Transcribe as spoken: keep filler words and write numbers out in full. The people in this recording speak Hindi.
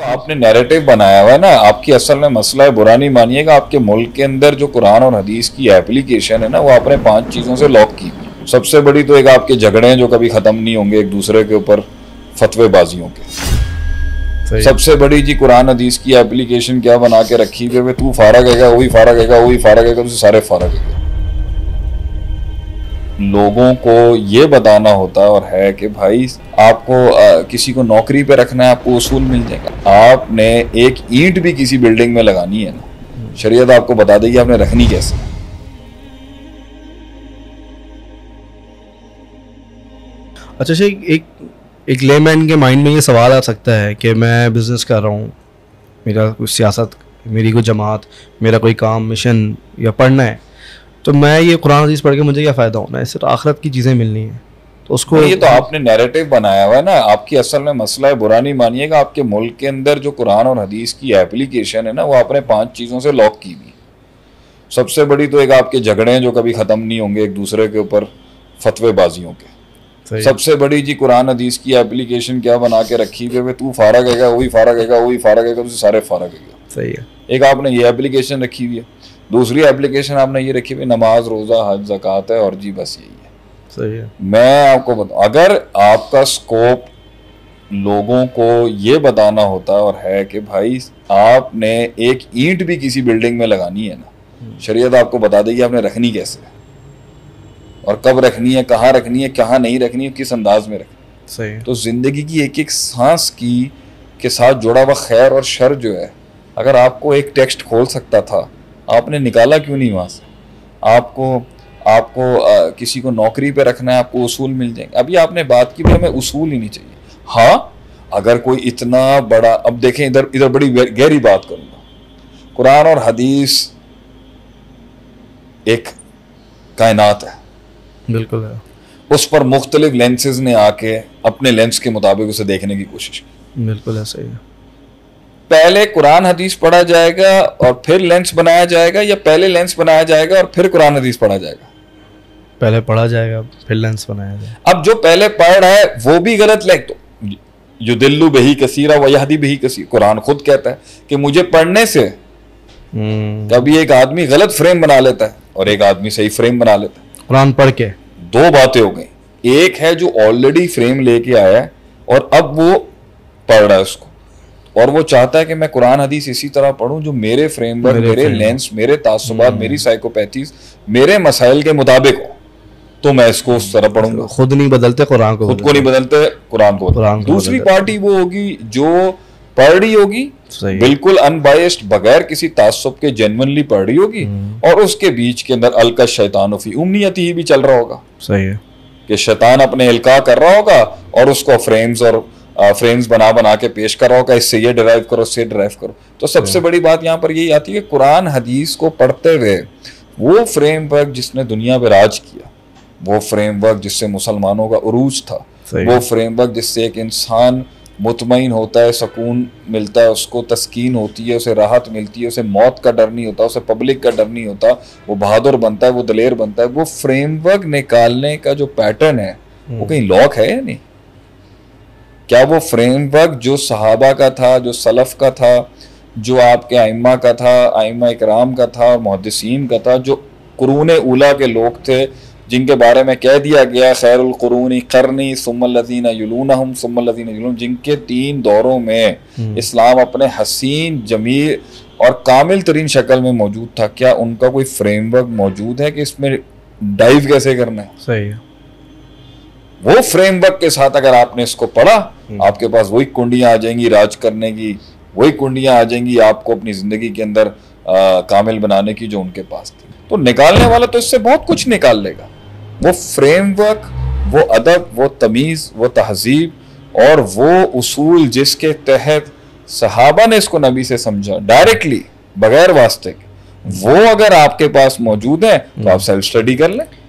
तो आपने नैरेटिव बनाया हुआ है ना, आपकी असल में मसला है, बुरा नहीं मानिएगा। आपके मुल्क के अंदर जो कुरान और हदीस की एप्लीकेशन है ना, वो आपने पांच चीज़ों से लॉक की। सबसे बड़ी तो एक आपके झगड़े हैं जो कभी ख़त्म नहीं होंगे एक दूसरे के ऊपर, फतवेबाजियों के। सबसे बड़ी जी कुरान हदीस की एप्लीकेशन क्या बना के रखी हुई, तू फारा गएगा, वही फारा गएगा, वही फारा गएगा, तुझे सारे फारा गएगा। लोगों को ये बताना होता और है कि भाई आपको आ, किसी को नौकरी पे रखना है, आपको उसूल मिल जाएगा। आपने एक ईंट भी किसी बिल्डिंग में लगानी है ना, शरीयत आपको बता देगी आपने रखनी कैसे है। अच्छा शेख, एक एक लेमैन के माइंड में ये सवाल आ सकता है कि मैं बिजनेस कर रहा हूँ, मेरा कोई सियासत, मेरी कोई जमात, मेरा कोई काम, मिशन या पढ़ना है, तो मैं ये कुरान हदीस पढ़ के मुझे क्या फ़ायदा होना है, सिर्फ आखिरत की चीज़ें मिलनी है। तो उसको ये तो आपने नैरेटिव बनाया हुआ है ना, आपकी असल में मसला है, बुरा नहीं मानिएगा। आपके मुल्क के अंदर जो कुरान और हदीस की एप्लीकेशन है ना, वो आपने पांच चीज़ों से लॉक की हुई। सबसे बड़ी तो एक आपके झगड़े हैं जो कभी ख़त्म नहीं होंगे एक दूसरे के ऊपर, फतवेबाजियों के। सबसे बड़ी जी कुरान हदीस की एप्लीकेशन क्या बना के रखी हुई, तू फारा गएगा, वही फारा गएगा, वही फारा गएगा, तुझे सारे फारा गएगा। सही है, एक आपने ये एप्लीकेशन रखी हुई है। दूसरी एप्लीकेशन आपने ये रखी हुई, नमाज, रोज़ा, हज, ज़कात है और जी बस यही है। सही है। मैं आपको बताऊँ, अगर आपका स्कोप लोगों को ये बताना होता और है कि भाई आपने एक ईंट भी किसी बिल्डिंग में लगानी है ना, शरीयत आपको बता देगी आपने रखनी कैसे है और कब रखनी है, कहाँ रखनी है, कहाँ नहीं रखनी है, किस अंदाज में रखनी। सही है। तो ज़िंदगी की एक एक सांस की के साथ जुड़ा हुआ खैर और शर जो है, अगर आपको एक टेक्स्ट खोल सकता था, आपने निकाला क्यों नहीं वहाँ से। आपको आपको आ, किसी को नौकरी पे रखना है, आपको उसूल मिल जाएंगे। अभी आपने बात की, हमें उसूल ही नहीं चाहिए। हाँ, अगर कोई इतना बड़ा, अब देखें इधर इधर बड़ी गहरी बात करूँगा, कुरान और हदीस एक कायनात है, बिल्कुल है। उस पर मुख्तलिफ लेंसेज ने आके अपने लेंस के मुताबिक उसे देखने की कोशिश की। बिल्कुल है, सही है। पहले कुरान हदीस पढ़ा जाएगा और फिर लेंस बनाया जाएगा, या पहले लेंस बनाया जाएगा और फिर कुरान हदीस पढ़ा जाएगा? पहले पढ़ा जाएगा फिर लेंस बनाया जाएगा। अब जो पहले पढ़ रहा है वो भी गलत लेंस, तो युदिल्लु बिही कसीरा व यहदी बिही कसीर, कुरान खुद कहता है कि मुझे पढ़ने से। कभी एक आदमी गलत फ्रेम बना लेता है और एक आदमी सही फ्रेम बना लेता है। कुरान पढ़ के दो बातें हो गई, एक है जो ऑलरेडी फ्रेम लेके आया है और अब वो पढ़ रहा है उसको, और वो चाहता है कि मैं कुरान हदीस इसी तरह पढूं जो मेरे फ्रेमवर्क, मेरे, मेरे लेंस, मेरे तासुबात, मेरी साइकोपैथीज, मेरे मसाइल के मुताबिक हो, तो मैं इसको उस तरह पढूंगा। खुद नहीं बदलते कुरान को, खुद को नहीं बदलते कुरान को, कुरान को। दूसरी पार्टी वो होगी जो पढ़ रही होगी बिल्कुल अनबायस्ड, बगैर किसी तासुब के, जेन्युइनली पढ़ रही होगी, और उसके बीच के अंदर अलका शैतान फी उम्नियती ही भी चल रहा होगा। सही है कि शैतान अपने अलका कर रहा होगा और उसको फ्रेम्स और फ्रेम्स बना बना के पेश कर रहा होगा, इससे ये डिराइव करो, इससे डिराइव करो। तो सबसे बड़ी बात यहाँ पर यही आती है कि कुरान हदीस को पढ़ते हुए वो फ्रेमवर्क जिसने दुनिया पर राज किया, वो फ्रेमवर्क जिससे मुसलमानों का उरूज था, वो फ्रेमवर्क जिससे एक इंसान मुतमईन होता है, सुकून मिलता है, उसको तस्कीन होती है, उसे राहत मिलती है, उसे मौत का डर नहीं होता, उसे पब्लिक का डर नहीं होता, वो बहादुर बनता है, वो दलेर बनता है। वो फ्रेमवर्क निकालने का जो पैटर्न है वो कहीं लॉक है या नहीं? क्या वो फ्रेमवर्क जो सहाबा का था, जो सलफ़ का था, जो आपके आइम्मा का था, आइम्मा इकराम का था, मुहद्दिसीन का था, जो कुरून उला के लोग थे, जिनके बारे में कह दिया गया खैरुल कुरूनी करनी सुम्मल लज़ीना युलूनहुम सुम्मल लज़ीना युलूनहुम, जिनके तीन दौरों में इस्लाम अपने हसीन, जमील और कामिल तरीन शक्ल में मौजूद था, क्या उनका कोई फ्रेमवर्क मौजूद है कि इसमें डाइव कैसे करना है? सही है। वो फ्रेमवर्क के साथ अगर आपने इसको पढ़ा, आपके पास वही कुंडियां आ जाएंगी राज करने की, वही कुंडियां आ जाएंगी आपको अपनी जिंदगी के अंदर आ, कामिल बनाने की, जो उनके पास थी। तो निकालने वाला तो इससे बहुत कुछ निकाल लेगा। वो फ्रेमवर्क, वो अदब, वो तमीज़, वो तहजीब और वो उसूल जिसके तहत सहाबा ने इसको नबी से समझा डायरेक्टली बगैर वास्ते के, वो अगर आपके पास मौजूद है तो आप सेल्फ स्टडी कर लें।